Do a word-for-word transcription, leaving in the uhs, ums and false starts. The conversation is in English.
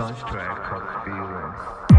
Soundtrack Experience.